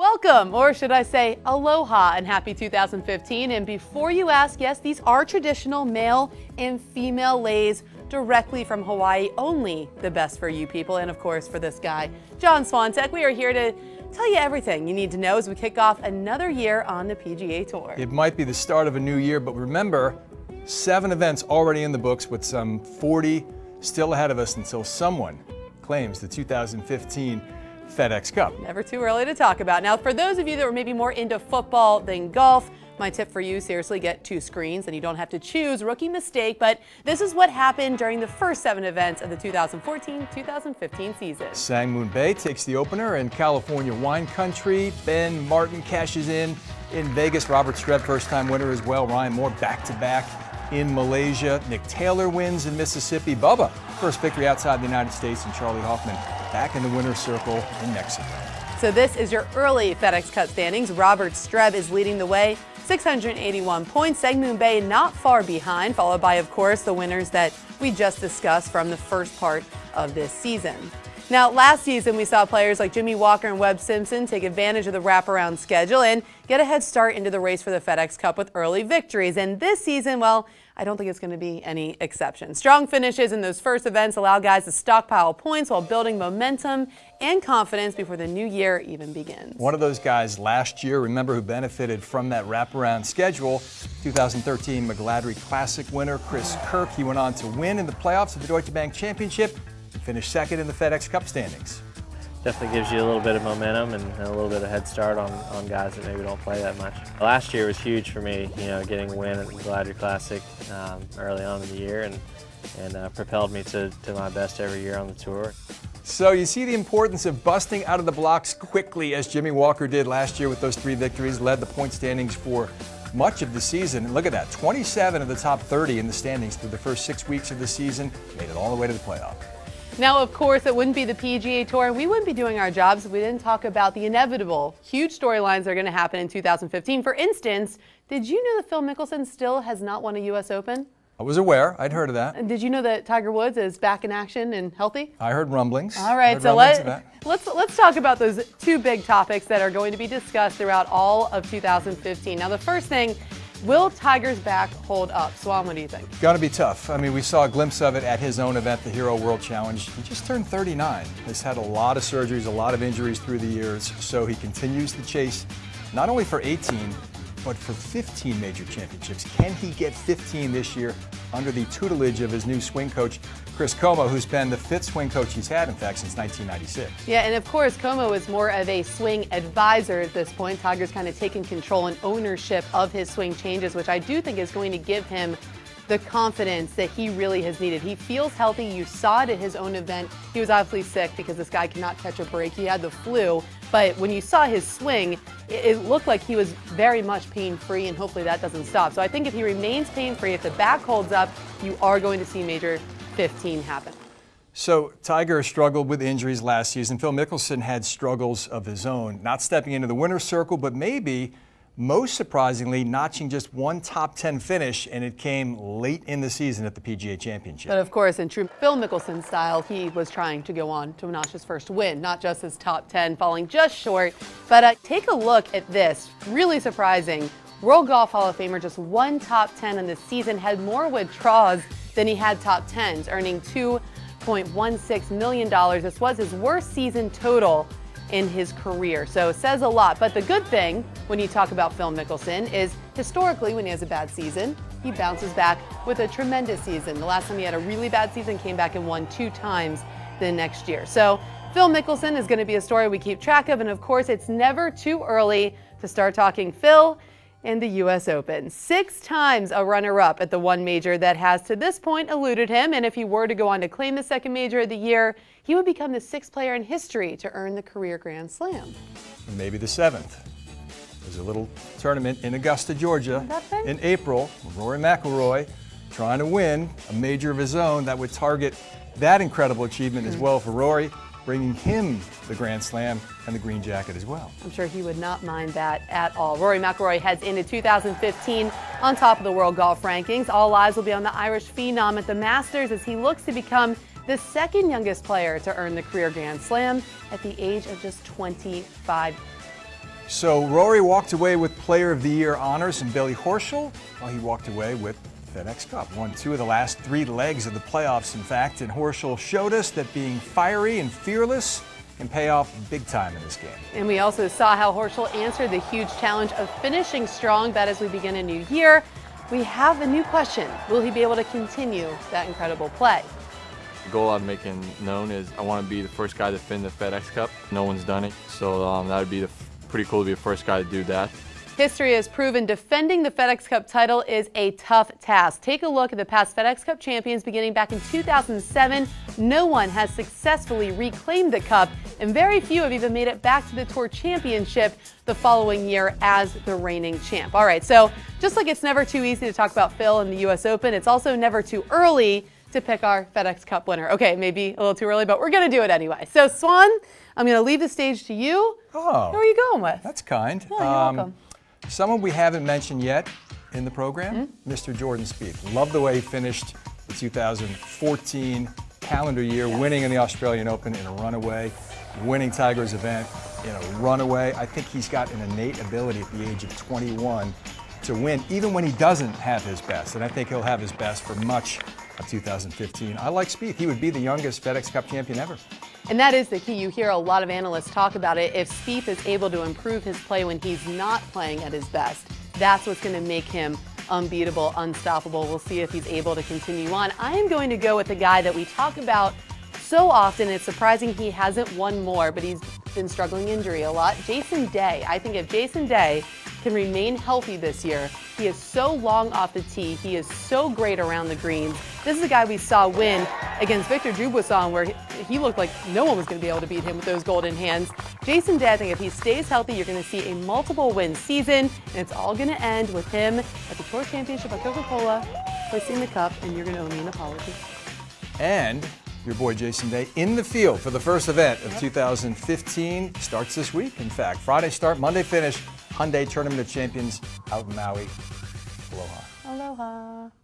Welcome, or should I say aloha, and happy 2015. And before you ask, yes, these are traditional male and female leis directly from Hawaii. Only the best for you people, and of course for this guy, John Swantek. We are here to tell you everything you need to know as we kick off another year on the PGA Tour. It might be the start of a new year, but remember, 7 events already in the books with some 40 still ahead of us until someone claims the 2015 FedEx Cup. Never too early to talk about. Now, for those of you that were maybe more into football than golf, my tip for you, seriously, get 2 screens and you don't have to choose. Rookie mistake, but this is what happened during the first 7 events of the 2014-2015 season. Sang Moon Bae takes the opener in California wine country. Ben Martin cashes in Vegas. Robert Streb, first-time winner as well. Ryan Moore back-to-back in Malaysia. Nick Taylor wins in Mississippi. Bubba, first victory outside the United States, and Charlie Hoffman back in the winner's circle in Mexico. So this is your early FedEx Cup standings. Robert Streb is leading the way, 681 points. Sang Moon Bae not far behind, followed by, of course, the winners that we just discussed from the first part of this season. Now, last season, we saw players like Jimmy Walker and Webb Simpson take advantage of the wraparound schedule and get a head start into the race for the FedEx Cup with early victories. And this season, well, I don't think it's going to be any exception. Strong finishes in those first events allow guys to stockpile points while building momentum and confidence before the new year even begins. One of those guys last year, remember, who benefited from that wraparound schedule, 2013 McLeodry Classic winner Chris Kirk. He went on to win in the playoffs of the Deutsche Bank Championship, finished second in the FedEx Cup standings. Definitely gives you a little bit of momentum and a little bit of head start on guys that maybe don't play that much. Last year was huge for me, you know, getting a win at the Gladiator Classic early on in the year and propelled me to my best every year on the tour. So you see the importance of busting out of the blocks quickly, as Jimmy Walker did last year with those 3 victories, led the point standings for much of the season. And look at that, 27 of the top 30 in the standings through the first 6 weeks of the season, made it all the way to the playoff. Now, of course, it wouldn't be the PGA Tour, and we wouldn't be doing our jobs if we didn't talk about the inevitable huge storylines that are going to happen in 2015. For instance, did you know that Phil Mickelson still has not won a U.S. Open? I was aware. I'd heard of that. And did you know that Tiger Woods is back in action and healthy? I heard rumblings. All right, so let's talk about those 2 big topics that are going to be discussed throughout all of 2015. Now, the first thing, will Tiger's back hold up? Swan, what do you think? Gotta be tough. I mean, we saw a glimpse of it at his own event, the Hero World Challenge. He just turned 39. He's had a lot of surgeries, a lot of injuries through the years, so he continues the chase, not only for 18, but for 15 major championships. Can he get 15 this year under the tutelage of his new swing coach, Chris Como, who's been the 5th swing coach he's had, in fact, since 1996. Yeah, and of course, Como is more of a swing advisor at this point. Tiger's kind of taken control and ownership of his swing changes, which I do think is going to give him the confidence that he really has needed. He feels healthy. You saw it at his own event. He was obviously sick because this guy cannot catch a break. He had the flu, but when you saw his swing, it looked like he was very much pain-free, and hopefully that doesn't stop. So I think if he remains pain-free, if the back holds up, you are going to see major 15 happen. So Tiger struggled with injuries last season. Phil Mickelson had struggles of his own, not stepping into the winner's circle, but maybe most surprisingly notching just one top 10 finish, and it came late in the season at the PGA Championship. But of course, in true Phil Mickelson style, he was trying to go on to notch his first win, not just his top 10, falling just short. But take a look at this, really surprising. World Golf Hall of Famer, just one top 10 in the season, had more withdrawals than he had top 10s, earning $2.16 million. This was his worst season total in his career, so it says a lot. But the good thing when you talk about Phil Mickelson is historically, when he has a bad season, he bounces back with a tremendous season. The last time he had a really bad season, came back and won 2 times the next year. So Phil Mickelson is going to be a story we keep track of, and of course, it's never too early to start talking Phil and the U.S. Open. 6 times a runner-up at the one major that has to this point eluded him, and if he were to go on to claim the second major of the year, he would become the 6th player in history to earn the career Grand Slam. Maybe the 7th. There's a little tournament in Augusta, Georgia in April. Rory McIlroy trying to win a major of his own that would target that incredible achievement as well for Rory, bringing him the Grand Slam and the green jacket as well. I'm sure he would not mind that at all. Rory McIlroy heads into 2015 on top of the World Golf Rankings. All eyes will be on the Irish phenom at the Masters as he looks to become the 2nd youngest player to earn the career Grand Slam at the age of just 25. So Rory walked away with Player of the Year honors, and Billy Horschel, well, he walked away with FedEx Cup. Won two of the last three legs of the playoffs, in fact, and Horschel showed us that being fiery and fearless can pay off big time in this game. And we also saw how Horschel answered the huge challenge of finishing strong. That as we begin a new year, we have a new question. Will he be able to continue that incredible play? The goal I'm making known is I want to be the first guy to win the FedEx Cup. No one's done it, so that would be pretty cool to be the first guy to do that. History has proven defending the FedEx Cup title is a tough task. Take a look at the past FedEx Cup champions beginning back in 2007. No one has successfully reclaimed the cup, and very few have even made it back to the Tour Championship the following year as the reigning champ. All right, so just like it's never too easy to talk about Phil and the U.S. Open, it's also never too early to pick our FedEx Cup winner. Okay, maybe a little too early, but we're going to do it anyway. So, Swan, I'm going to leave the stage to you. Oh. Who are you going with? That's kind. Oh, you're welcome. Someone we haven't mentioned yet in the program, Mr. Jordan Spieth. Love the way he finished the 2014 calendar year, winning in the Australian Open in a runaway, winning Tiger's event in a runaway. I think he's got an innate ability at the age of 21 to win, even when he doesn't have his best. And I think he'll have his best for much of 2015. I like Spieth. He would be the youngest FedEx Cup champion ever. And that is the key. You hear a lot of analysts talk about it. If Spieth is able to improve his play when he's not playing at his best, that's what's going to make him unbeatable, unstoppable. We'll see if he's able to continue on. I am going to go with a guy that we talk about so often. It's surprising he hasn't won more, but he's been struggling injury a lot. Jason Day. I think if Jason Day can remain healthy this year, he is so long off the tee. He is so great around the greens. This is a guy we saw win against Victor Dubuisson, where he looked like no one was going to be able to beat him with those golden hands. Jason Day, I think if he stays healthy, you're going to see a multiple win season, and it's all going to end with him at the Tour Championship at Coca-Cola, placing the cup, and you're going to owe me an apology. And your boy Jason Day in the field for the first event of 2015. Starts this week, in fact. Friday start, Monday finish. Hyundai Tournament of Champions out in Maui. Aloha. Aloha.